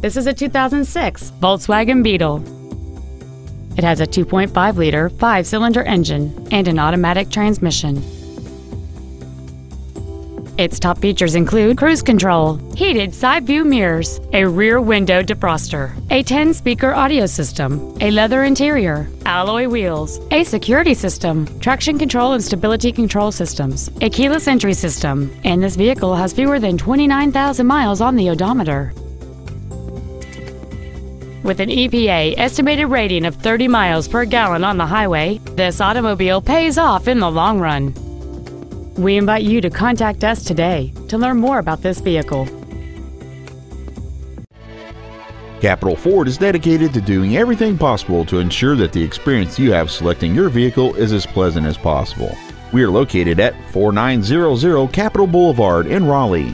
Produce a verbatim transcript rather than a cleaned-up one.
This is a two thousand six Volkswagen Beetle. It has a two point five liter five-cylinder engine and an automatic transmission. Its top features include cruise control, heated side view mirrors, a rear window defroster, a ten-speaker audio system, a leather interior, alloy wheels, a security system, traction control and stability control systems, a keyless entry system, and this vehicle has fewer than twenty-nine thousand miles on the odometer. With an E P A estimated rating of thirty miles per gallon on the highway, this automobile pays off in the long run. We invite you to contact us today to learn more about this vehicle. Capital Ford is dedicated to doing everything possible to ensure that the experience you have selecting your vehicle is as pleasant as possible. We are located at forty-nine hundred Capital Boulevard in Raleigh.